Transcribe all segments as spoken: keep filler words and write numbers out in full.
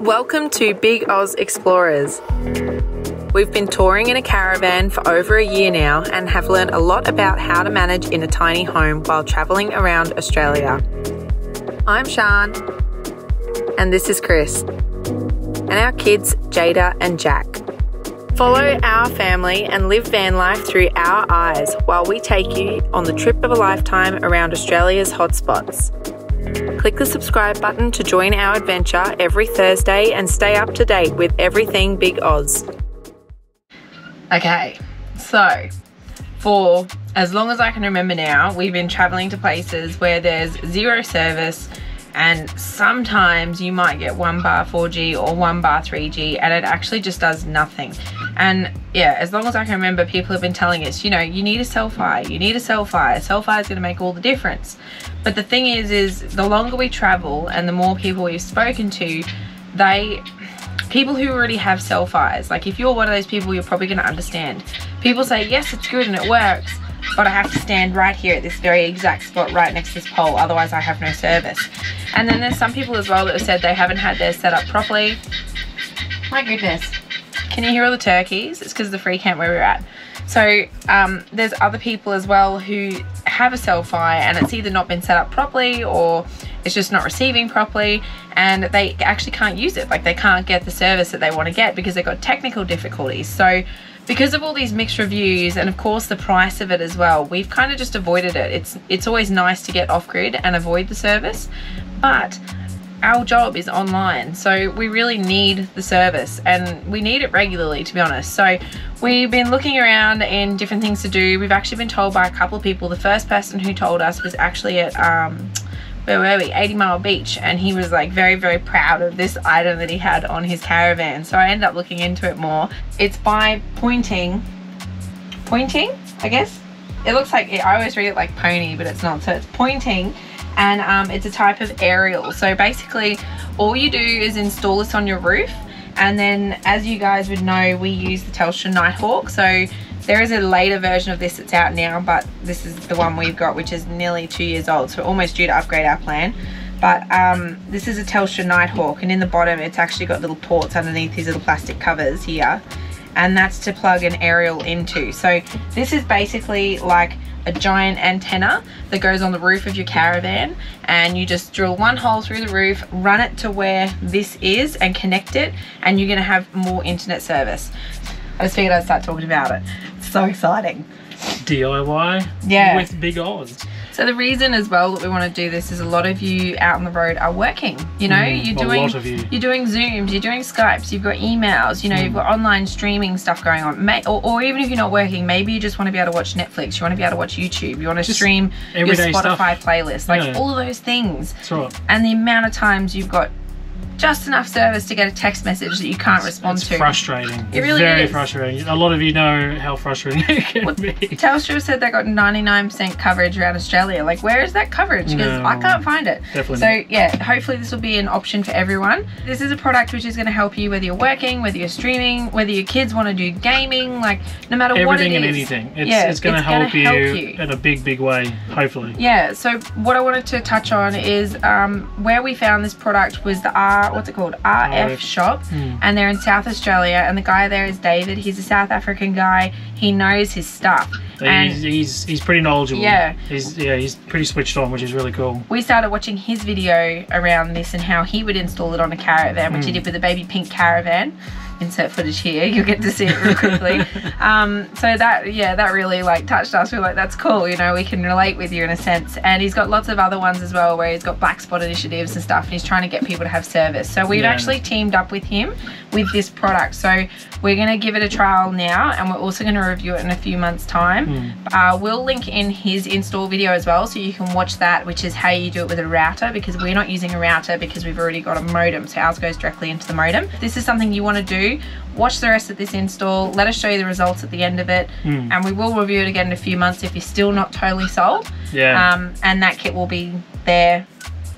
Welcome to Big Oz Explorers. We've been touring in a caravan for over a year now and have learned a lot about how to manage in a tiny home while travelling around Australia. I'm Shan and this is Chris and our kids Jada and Jack. Follow our family and live van life through our eyes while we take you on the trip of a lifetime around Australia's hotspots. Click the subscribe button to join our adventure every Thursday and stay up to date with everything Big Oz. Okay, so for as long as I can remember now, we've been travelling to places where there's zero service and sometimes you might get one bar four G or one bar three G and it actually just does nothing. And yeah, as long as I can remember, people have been telling us, you know, you need a Cel-Fi, you need a Cel-Fi, a Cel-Fi is going to make all the difference. But the thing is, is the longer we travel and the more people we've spoken to, they, people who already have Cel-Fis, like if you're one of those people, you're probably going to understand. People say, yes, it's good and it works, but I have to stand right here at this very exact spot right next to this pole, otherwise I have no service. And then there's some people as well that have said they haven't had their set up properly. My goodness. Can you hear all the turkeys? It's because of the free camp where we're at. So um, there's other people as well who have a Cel-Fi and it's either not been set up properly or it's just not receiving properly and they actually can't use it. Like they can't get the service that they want to get because they've got technical difficulties. So because of all these mixed reviews and of course the price of it as well, we've kind of just avoided it. It's, it's always nice to get off-grid and avoid the service, but our job is online, so we really need the service and we need it regularly, to be honest. So we've been looking around and different things to do. We've actually been told by a couple of people. The first person who told us was actually at um where were we, eighty mile beach, and he was like very very proud of this item that he had on his caravan. So I ended up looking into it more. It's by Poynting. Poynting, I guess it looks like it, I always read it like pony, but it's not, so it's Poynting. And um, it's a type of aerial. So basically all you do is install this on your roof, and then as you guys would know, we use the Telstra Nighthawk. So there is a later version of this that's out now, but this is the one we've got, which is nearly two years old, so we're almost due to upgrade our plan. But um, this is a Telstra Nighthawk, and in the bottom it's actually got little ports underneath these little plastic covers here, and that's to plug an aerial into. So this is basically like a giant antenna that goes on the roof of your caravan, and you just drill one hole through the roof, run it to where this is and connect it, and you're gonna have more internet service. I just figured I'd start talking about it. It's so exciting. D I Y, yeah, with Big Oz. So the reason as well that we want to do this is a lot of you out on the road are working, you know, mm, you're doing, a lot of you. you're doing Zooms, you're doing Skypes, you've got emails, you know, mm. you've got online streaming stuff going on. May, or, or even if you're not working, maybe you just want to be able to watch Netflix, you want to be able to watch YouTube, you want to just stream your Spotify stuff. playlist, like yeah. all of those things. That's right. And the amount of times you've got just enough service to get a text message that you can't respond to. It's frustrating. It really is. Very frustrating. A lot of you know how frustrating it can be. Telstra said they got ninety-nine percent coverage around Australia. Like, where is that coverage? Because no, I can't find it. Definitely. So yeah, hopefully this will be an option for everyone. This is a product which is going to help you whether you're working, whether you're streaming, whether your kids want to do gaming. Like, no matter Everything what it is. Everything and anything. It's, yeah, it's going to help, help you, you in a big, big way, hopefully. Yeah. So what I wanted to touch on is um, where we found this product was the R. What's it called? R F Shop, mm. and they're in South Australia, and the guy there is David. He's a South African guy. He knows his stuff. And he's, he's he's pretty knowledgeable. Yeah. He's yeah he's pretty switched on, which is really cool. We started watching his video around this and how he would install it on a caravan, which mm. he did with a baby pink caravan. Insert footage here. You'll get to see it real quickly. um, so that yeah, that really like touched us. We we're like, that's cool. You know, we can relate with you in a sense. And he's got lots of other ones as well, where he's got black spot initiatives and stuff. And he's trying to get people to have service. So we've yeah. actually teamed up with him with this product. So we're gonna give it a trial now, and we're also gonna review it in a few months' time. Mm. Uh, we'll link in his install video as well, so you can watch that, which is how you do it with a router, because we're not using a router because we've already got a modem. So ours goes directly into the modem. This is something you want to do. Watch the rest of this install, let us show you the results at the end of it, mm. and we will review it again in a few months if you're still not totally sold. Yeah. Um, and that kit will be there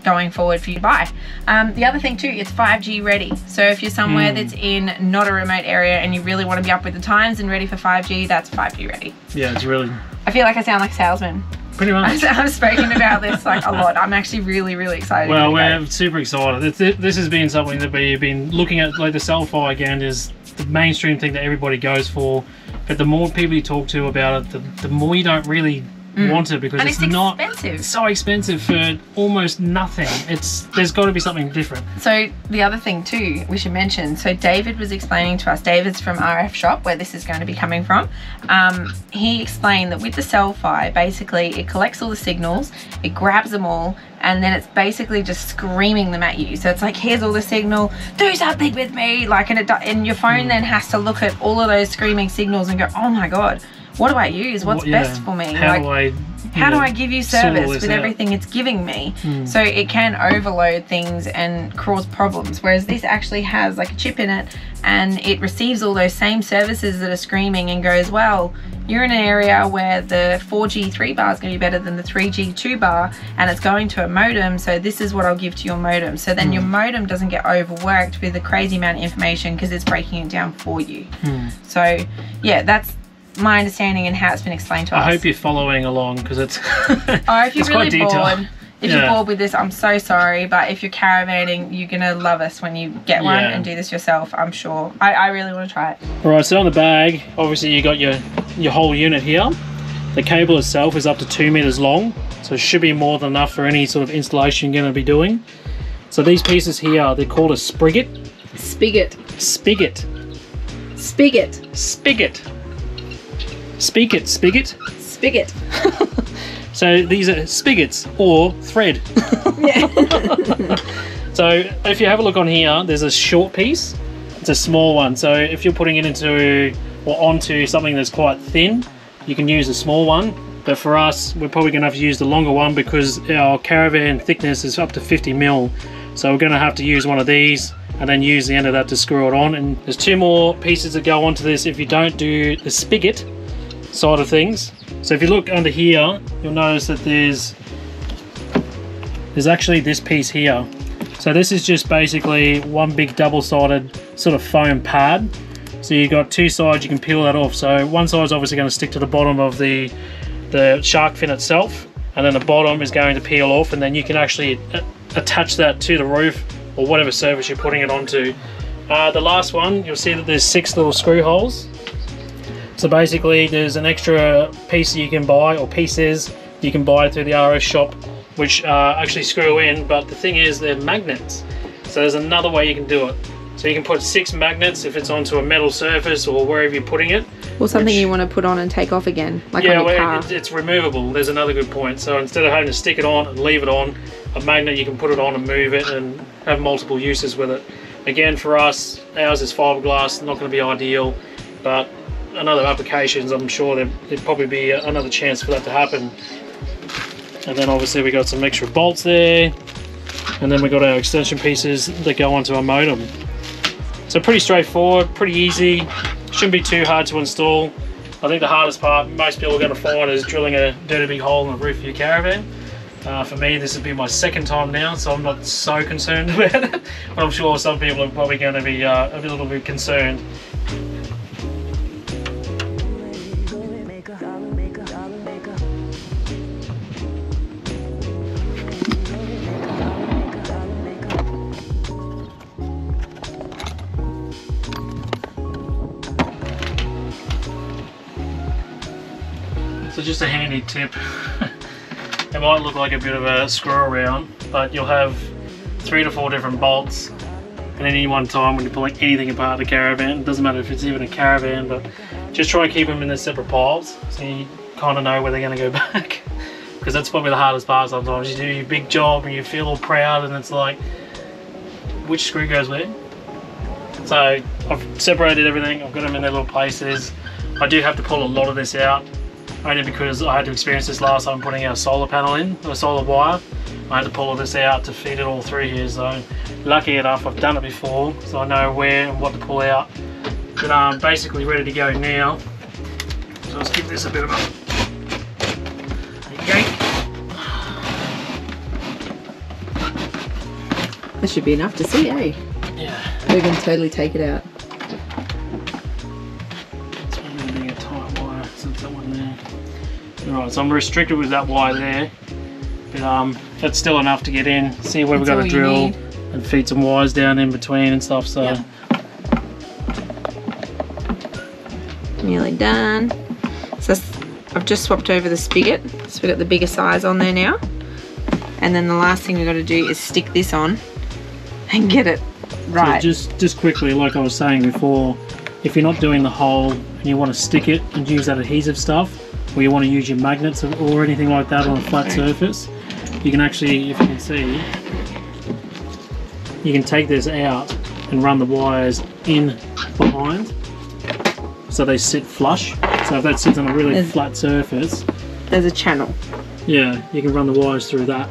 going forward for you to buy. Um, the other thing too, it's five G ready. So if you're somewhere mm. that's in not a remote area and you really want to be up with the times and ready for five G, that's five G ready. Yeah, it's really... I feel like I sound like a salesman. Pretty much. I've spoken about this like a lot. I'm actually really, really excited. Well, we're super excited. This has been something that we've been looking at, like the Cel-Fi again is the mainstream thing that everybody goes for. But the more people you talk to about it, the, the more you don't really mm. want it, because and it's, it's not expensive. So expensive for almost nothing. It's there's got to be something different. So the other thing too we should mention. So David was explaining to us. David's from R F Shop, where this is going to be coming from. Um, he explained that with the Cel-Fi, basically it collects all the signals, it grabs them all, and then it's basically just screaming them at you. So it's like, here's all the signal, do something with me, like, and, it, and your phone then has to look at all of those screaming signals and go, oh my God, what do I use? What's what, yeah. best for me? How, like, do, I, how know, do I give you service with out. everything it's giving me? Mm. So it can overload things and cause problems. Whereas this actually has like a chip in it, and it receives all those same services that are screaming and goes, well, you're in an area where the four G three bar is going to be better than the three G two bar, and it's going to a modem, so this is what I'll give to your modem. So then mm. your modem doesn't get overworked with a crazy amount of information because it's breaking it down for you. Mm. So yeah, that's my understanding and how it's been explained to I us. I hope you're following along, because it's, oh, if you're it's really quite bored, detailed. If yeah. you're bored with this, I'm so sorry, but if you're caravanning, you're going to love us when you get one yeah. and do this yourself, I'm sure. I, I really want to try it. All right, so on the bag, obviously you got your, your whole unit here. The cable itself is up to two meters long, so it should be more than enough for any sort of installation you're going to be doing. So these pieces here, they're called a spigot. Spigot. Spigot. Spigot. Spigot. Spigot. Spigot. Spigot. So these are spigots or thread. So if you have a look on here, there's a short piece. It's a small one. So if you're putting it into or onto something that's quite thin, you can use a small one. But for us, we're probably going to have to use the longer one because our caravan thickness is up to fifty mil. So we're going to have to use one of these and then use the end of that to screw it on. And there's two more pieces that go onto this if you don't do the spigot side of things. So if you look under here, you'll notice that there's there's actually this piece here. So this is just basically one big double-sided sort of foam pad. So you've got two sides, you can peel that off. So one side is obviously going to stick to the bottom of the, the shark fin itself, and then the bottom is going to peel off, and then you can actually attach that to the roof or whatever surface you're putting it onto. Uh, the last one, you'll see that there's six little screw holes. So basically there's an extra piece that you can buy, or pieces you can buy through the R F shop, which uh, actually screw in, but the thing is they're magnets. So there's another way you can do it. So you can put six magnets if it's onto a metal surface or wherever you're putting it. Or something which, you want to put on and take off again, like yeah, on your car. It, it's removable, there's another good point. So instead of having to stick it on and leave it on, a magnet you can put it on and move it and have multiple uses with it. Again for us, ours is fiberglass, not going to be ideal, but another applications, I'm sure there, there'd probably be another chance for that to happen. And then obviously we got some extra bolts there, and then we got our extension pieces that go onto our modem. So pretty straightforward, pretty easy, shouldn't be too hard to install. I think the hardest part most people are going to find is drilling a dirty big hole in the roof of your caravan. Uh, for me, this would be my second time now, so I'm not so concerned about it, but I'm sure some people are probably going to be uh, a little bit concerned. So just a handy tip, it might look like a bit of a screw around, but you'll have three to four different bolts at any one time when you're pulling anything apart the caravan. It doesn't matter if it's even a caravan, but just try and keep them in their separate piles so you kind of know where they're going to go back, because that's probably the hardest part sometimes. You do your big job and you feel all proud and it's like, which screw goes where? So I've separated everything, I've got them in their little places. I do have to pull a lot of this out, only because I had to experience this last time putting our solar panel in, or solar wire. I had to pull all this out to feed it all through here, so lucky enough I've done it before, so I know where and what to pull out. But I'm basically ready to go now, so let's give this a bit of a, a yank. That should be enough to see, eh? Yeah. We can totally take it out. Alright, so I'm restricted with that wire there, but um, that's still enough to get in. See where we've got to drill and feed some wires down in between and stuff. So yep. Nearly done. So I've just swapped over the spigot, so we've got the bigger size on there now. And then the last thing we've got to do is stick this on and get it right. So just, just quickly, like I was saying before, if you're not doing the hole and you want to stick it and use that adhesive stuff, or you want to use your magnets or anything like that on a flat surface, you can actually, if you can see, you can take this out and run the wires in behind so they sit flush. So if that sits on a really there's, flat surface, there's a channel. Yeah, you can run the wires through that.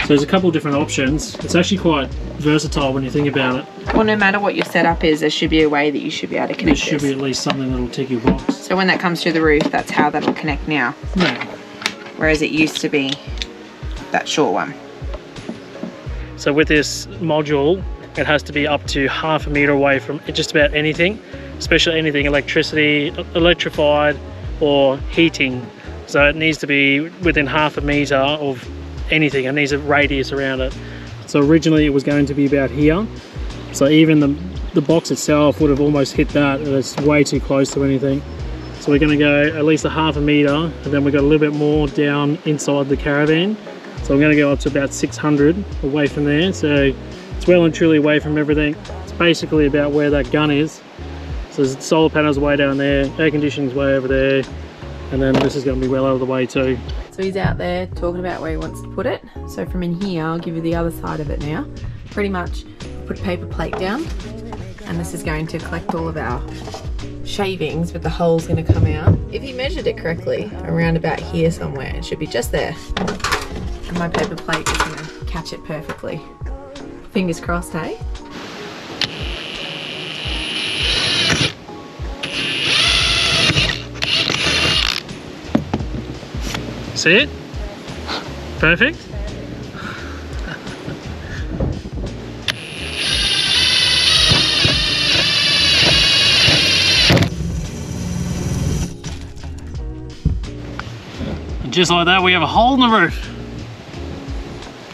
So there's a couple of different options. It's actually quite versatile when you think about it. Well, no matter what your setup is, there should be a way that you should be able to connect. There should this. be at least something that'll tick your box. So when that comes through the roof, that's how that'll connect now. Yeah. Whereas it used to be that short one. So with this module, it has to be up to half a meter away from just about anything, especially anything electricity, electrified, or heating. So it needs to be within half a meter of anything. It needs a radius around it. So originally it was going to be about here. So even the, the box itself would have almost hit that, and it's way too close to anything. So we're gonna go at least a half a meter, and then we've got a little bit more down inside the caravan. So I'm gonna go up to about six hundred away from there. So it's well and truly away from everything. It's basically about where that gun is. So there's solar panels way down there, air conditioning's way over there, and then this is gonna be well out of the way too. So he's out there talking about where he wants to put it. So from in here, I'll give you the other side of it now. Pretty much put a paper plate down, and this is going to collect all of our shavings, but the hole's gonna come out, if you measured it correctly, around about here somewhere. It should be just there. And my paper plate is gonna catch it perfectly. Fingers crossed, hey? See it? Perfect? And just like that, we have a hole in the roof.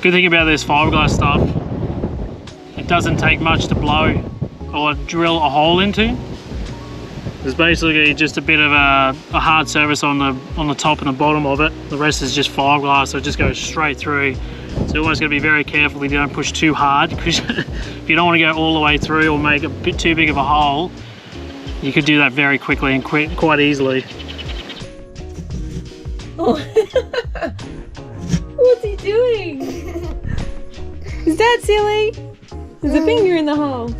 Good thing about this fiberglass stuff, it doesn't take much to blow or drill a hole into. There's basically just a bit of a, a hard surface on the on the top and the bottom of it. The rest is just fiberglass, so it just goes straight through. So you always got to be very careful that you don't push too hard, because if you don't want to go all the way through or make a bit too big of a hole, you could do that very quickly and quite quite easily. Oh. What's he doing? Is that silly? There's a finger in the hole.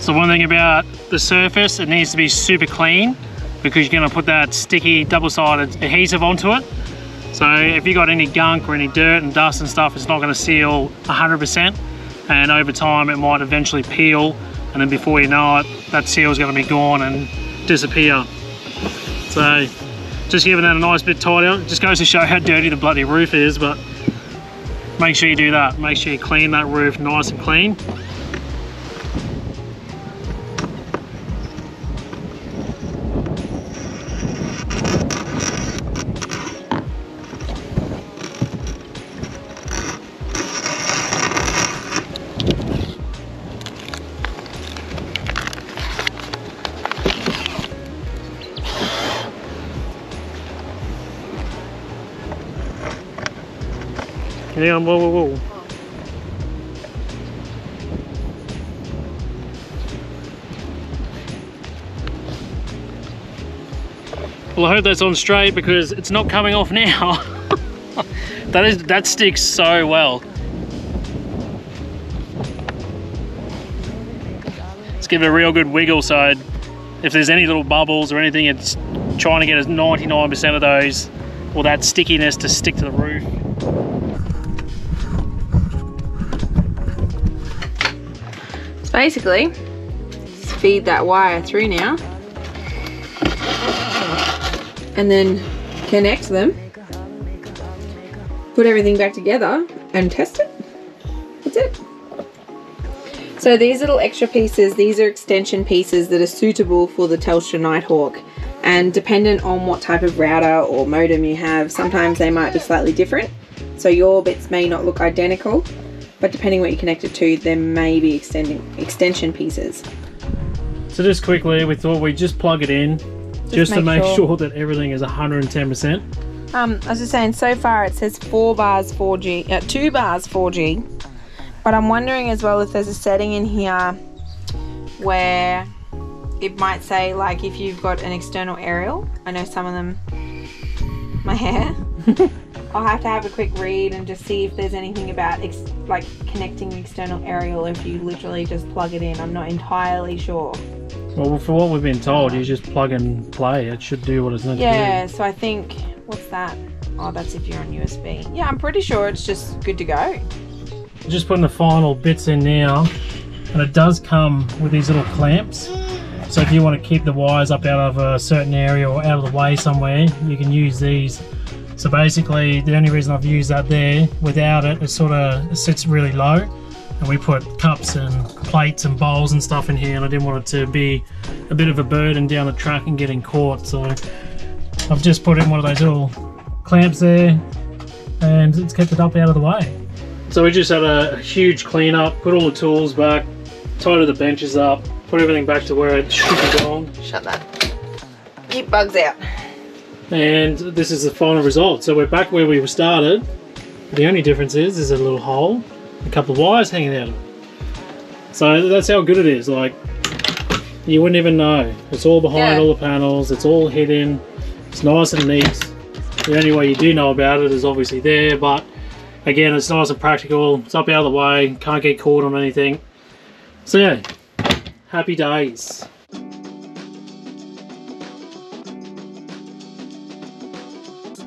So one thing about the surface, it needs to be super clean, because you're gonna put that sticky double-sided adhesive onto it. So if you got any gunk or any dirt and dust and stuff, it's not gonna seal one hundred percent, and over time it might eventually peel, and then before you know it, that seal's gonna be gone and disappear. So just giving that a nice bit tighter. Just goes to show how dirty the bloody roof is, but make sure you do that. Make sure you clean that roof nice and clean. Yeah, whoa, whoa, whoa. Well, I hope that's on straight, because it's not coming off now. That is, that sticks so well. Let's give it a real good wiggle, so if there's any little bubbles or anything, it's trying to get ninety-nine percent of those, or that stickiness, to stick to the roof. Basically, feed that wire through now, and then connect them, put everything back together, and test it. That's it. So these little extra pieces, these are extension pieces that are suitable for the Telstra Nighthawk. and dependent on what type of router or modem you have, sometimes they might be slightly different. So your bits may not look identical, but depending what you connect it to, there may be extending extension pieces. So just quickly, we thought we'd just plug it in, just, just make to make sure. sure that everything is one hundred ten percent. Um, I was just saying, so far it says four bars four G, uh, two bars four G, but I'm wondering as well if there's a setting in here where it might say, like, if you've got an external aerial. I know some of them, my hair. I'll have to have a quick read and just see if there's anything about ex like connecting an external aerial if you literally just plug it in. I'm not entirely sure. Well, for what we've been told, you just plug and play. It should do what it's meant yeah, to do. Yeah, so I think, what's that? Oh, that's if you're on U S B. Yeah, I'm pretty sure it's just good to go. Just putting the final bits in now, and it does come with these little clamps. So if you want to keep the wires up out of a certain area or out of the way somewhere, you can use these. So basically, the only reason I've used that there, without it, it sort of sits really low. And we put cups and plates and bowls and stuff in here, and I didn't want it to be a bit of a burden down the track and getting caught. So I've just put in one of those little clamps there, and it's kept it up out of the way. So we just had a huge clean up, put all the tools back, tidied the benches up, put everything back to where it should be gone. Shut that. Keep bugs out. And this is the final result. So we're back where we started. The only difference is there's a little hole, a couple of wires hanging out of it. So that's how good it is. Like, you wouldn't even know. It's all behind yeah. all the panels. It's all hidden. It's nice and neat. The only way you do know about it is obviously there, but again, it's nice and practical. It's up out of the way. Can't get caught on anything. So yeah, happy days.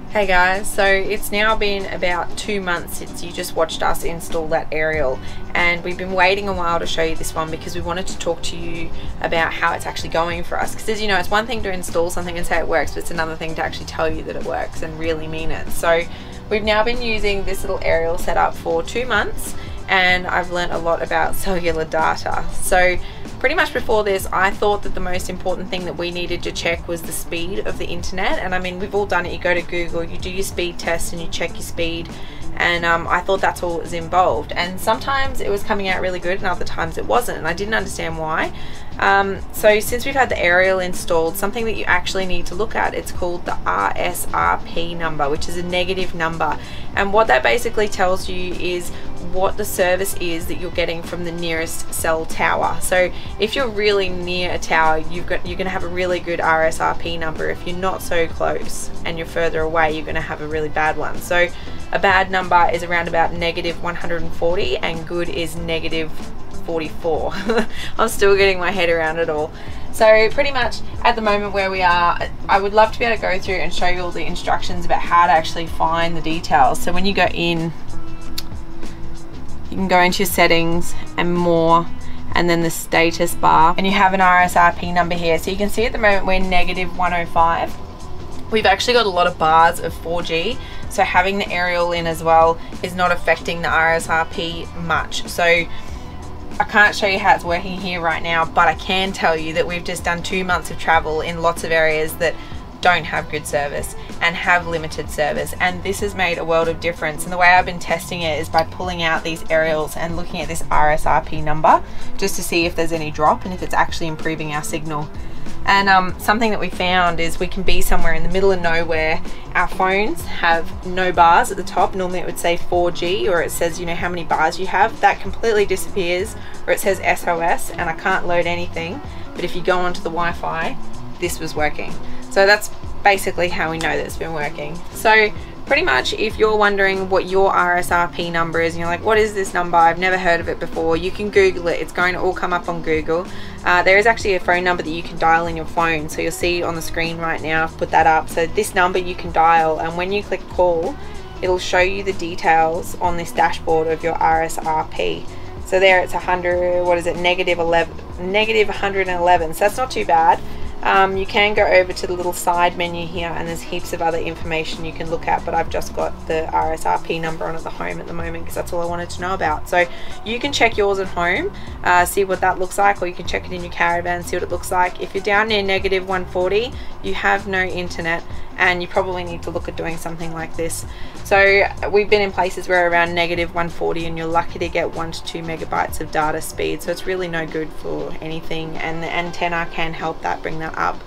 Hey guys, so it's now been about two months since you just watched us install that aerial, and we've been waiting a while to show you this one because we wanted to talk to you about how it's actually going for us, because as you know, it's one thing to install something and say it works, but it's another thing to actually tell you that it works and really mean it. So we've now been using this little aerial setup for two months, and I've learnt a lot about cellular data. So pretty much before this, I thought that the most important thing that we needed to check was the speed of the internet. And I mean, we've all done it. You go to Google, you do your speed test and you check your speed. And um, I thought that's all that was involved. And sometimes it was coming out really good and other times it wasn't. And I didn't understand why. Um, so since we've had the aerial installed, something that you actually need to look at, it's called the R S R P number, which is a negative number. And what that basically tells you is what the service is that you're getting from the nearest cell tower. So if you're really near a tower, you've got, you're going to have a really good R S R P number. If you're not so close and you're further away, you're going to have a really bad one. So a bad number is around about negative one hundred forty, and good is negative forty-four. I'm still getting my head around it all. So pretty much at the moment where we are, I would love to be able to go through and show you all the instructions about how to actually find the details. So when you go in, you can go into your settings and more, and then the status bar, and you have an R S R P number here. So you can see at the moment we're negative one oh five. We've actually got a lot of bars of four G, so having the aerial in as well is not affecting the R S R P much. So I can't show you how it's working here right now, but I can tell you that we've just done two months of travel in lots of areas that don't have good service and have limited service, and this has made a world of difference. And the way I've been testing it is by pulling out these aerials and looking at this R S R P number just to see if there's any drop and if it's actually improving our signal. And um, something that we found is we can be somewhere in the middle of nowhere, our phones have no bars at the top. Normally it would say four G, or it says, you know, how many bars you have. That completely disappears, or it says S O S and I can't load anything. But if you go onto the Wi-Fi, this was working. So that's basically how we know that it's been working. So pretty much, if you're wondering what your R S R P number is and you're like, what is this number? I've never heard of it before. You can Google it. It's going to all come up on Google. Uh, there is actually a phone number that you can dial in your phone. So you'll see on the screen right now, I've put that up. So this number you can dial, and when you click call, it'll show you the details on this dashboard of your R S R P. So there it's one hundred, what is it? Negative eleven, negative one hundred eleven. So that's not too bad. Um, you can go over to the little side menu here and there's heaps of other information you can look at, but I've just got the R S R P number on at the home at the moment because that's all I wanted to know about. So you can check yours at home, uh, see what that looks like, or you can check it in your caravan, see what it looks like. If you're down near negative one forty, you have no internet and you probably need to look at doing something like this. So we've been in places where around negative one forty and you're lucky to get one to two megabytes of data speed, so it's really no good for anything, and the antenna can help that, bring that up.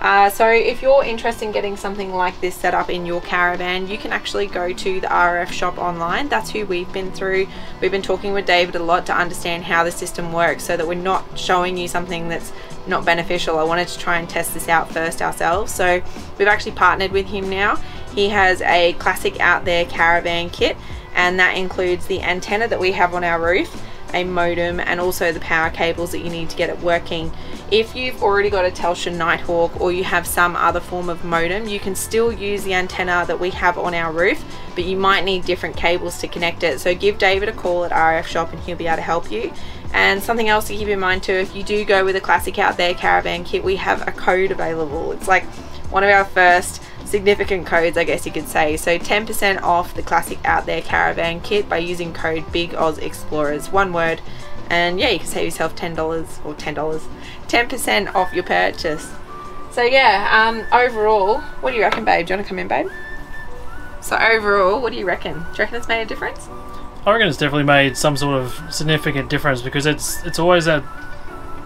Uh, so if you're interested in getting something like this set up in your caravan, you can actually go to the R F shop online. That's who we've been through. We've been talking with David a lot to understand how the system works so that we're not showing you something that's not beneficial. I wanted to try and test this out first ourselves. So we've actually partnered with him now. He has a classic out there caravan kit, and that includes the antenna that we have on our roof, a modem, and also the power cables that you need to get it working. If you've already got a Telstra Nighthawk or you have some other form of modem, you can still use the antenna that we have on our roof, but you might need different cables to connect it. So give David a call at R F Shop and he'll be able to help you. And something else to keep in mind too, if you do go with a classic out there caravan kit, we have a code available. It's like one of our first significant codes, I guess you could say. So ten percent off the classic out there caravan kit by using code Big Oz Explorers, one word, and yeah, you can save yourself ten dollars or ten dollars, ten percent off your purchase. So yeah, um, overall, what do you reckon, babe? Do you want to come in, babe? So overall, what do you reckon? Do you reckon it's made a difference? I reckon it's definitely made some sort of significant difference, because it's it's always that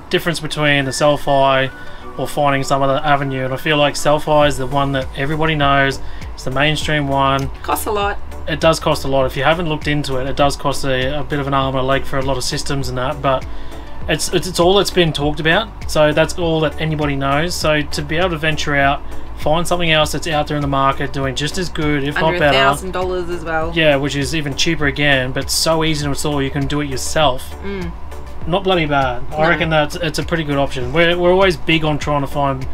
difference between the Cel-Fi or finding some other avenue, and I feel like Cel-Fi is the one that everybody knows. It's the mainstream one. Costs a lot. It does cost a lot. If you haven't looked into it, it does cost a, a bit of an arm and a leg for a lot of systems and that, but it's, it's it's all that's been talked about, so that's all that anybody knows. So to be able to venture out, find something else that's out there in the market doing just as good, if not better. one thousand dollars as well. Yeah, which is even cheaper again, but so easy to install, you can do it yourself. Mm. Not bloody bad. No. I reckon that it's a pretty good option. We're, we're always big on trying to find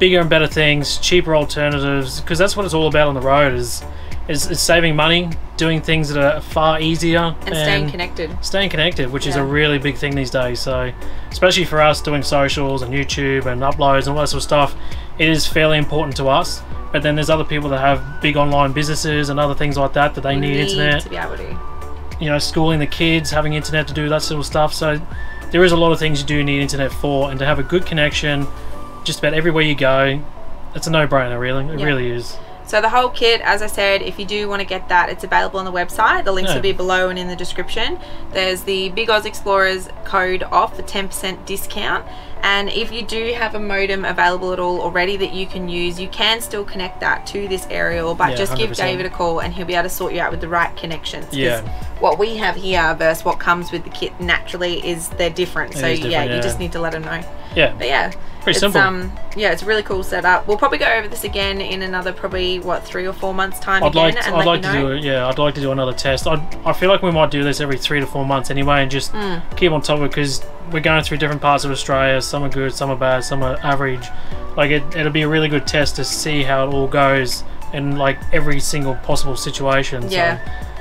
bigger and better things, cheaper alternatives, because that's what it's all about on the road, is, is, is saving money, doing things that are far easier. And, and staying connected. Staying connected, which yeah. is a really big thing these days. So, especially for us doing socials and YouTube and uploads and all that sort of stuff, it is fairly important to us. But then there's other people that have big online businesses and other things like that that they need, need internet. To be able to. You know, schooling the kids, having internet to do that sort of stuff. So there is a lot of things you do need internet for, and to have a good connection just about everywhere you go, it's a no-brainer, really. It yeah. really is. So the whole kit, as I said, if you do want to get that, it's available on the website. The links yeah. will be below and in the description. There's the Big Oz Explorers code off for ten percent discount. And if you do have a modem available at all already that you can use, you can still connect that to this aerial, but yeah, just give one hundred percent. David a call and he'll be able to sort you out with the right connections. Yeah. What we have here versus what comes with the kit naturally is they're different. It so different, yeah, yeah, you just need to let them know. Yeah. But yeah. Pretty it's, simple. Um, yeah, it's a really cool setup. We'll probably go over this again in another probably what three or four months time. I'd again, like to, and I'd like you know. to do yeah. I'd like to do another test. I I feel like we might do this every three to four months anyway, and just mm. keep on top of it, because we're going through different parts of Australia. Some are good, some are bad, some are average. Like it, it'll be a really good test to see how it all goes in like every single possible situation. Yeah.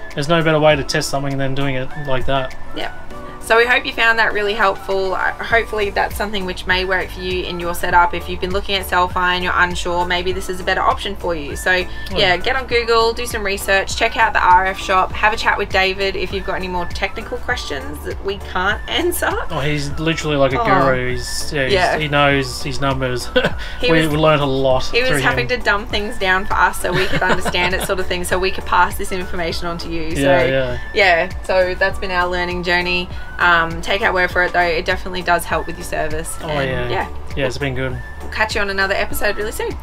So there's no better way to test something than doing it like that. Yeah. So we hope you found that really helpful. Hopefully that's something which may work for you in your setup. If you've been looking at Cel-Fi and you're unsure, maybe this is a better option for you. So yeah, get on Google, do some research, check out the R F shop, have a chat with David if you've got any more technical questions that we can't answer. Oh, he's literally like a oh. guru. He's, yeah, he's, yeah. He knows his numbers. He we was, learned a lot. He was having him. to dumb things down for us so we could understand it, sort of thing, so we could pass this information on to you. So yeah, yeah. yeah so that's been our learning journey. Um, take our word for it though, it definitely does help with your service. Oh and yeah. yeah. Yeah, it's been good. We'll catch you on another episode really soon.